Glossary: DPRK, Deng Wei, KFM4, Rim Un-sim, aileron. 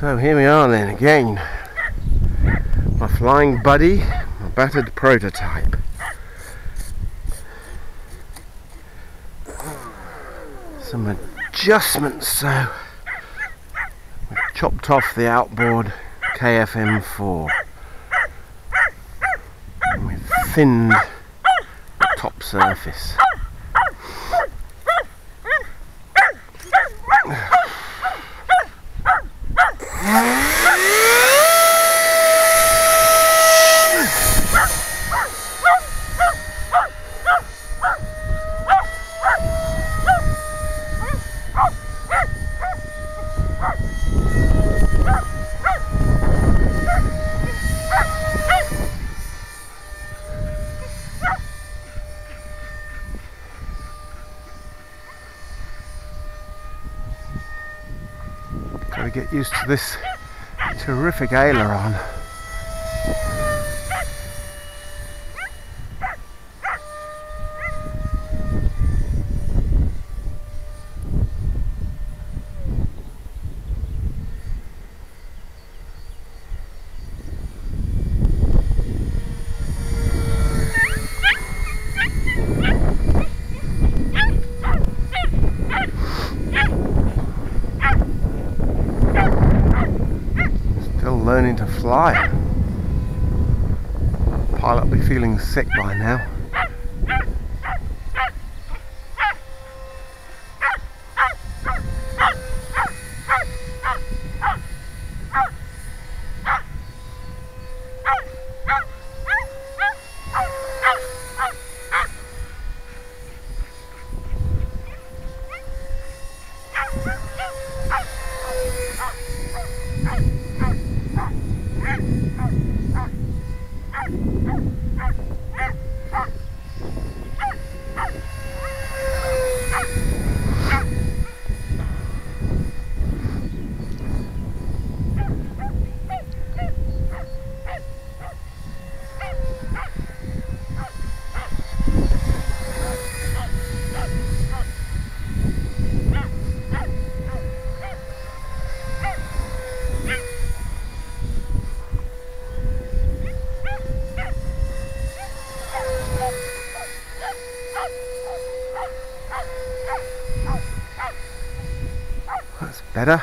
So here we are then again, my flying buddy, my battered prototype. Some adjustments, so we've chopped off the outboard KFM4 and we've thinned the top surface. Gotta get used to this terrific aileron. Learning to fly. Pilot will be feeling sick by now. Better.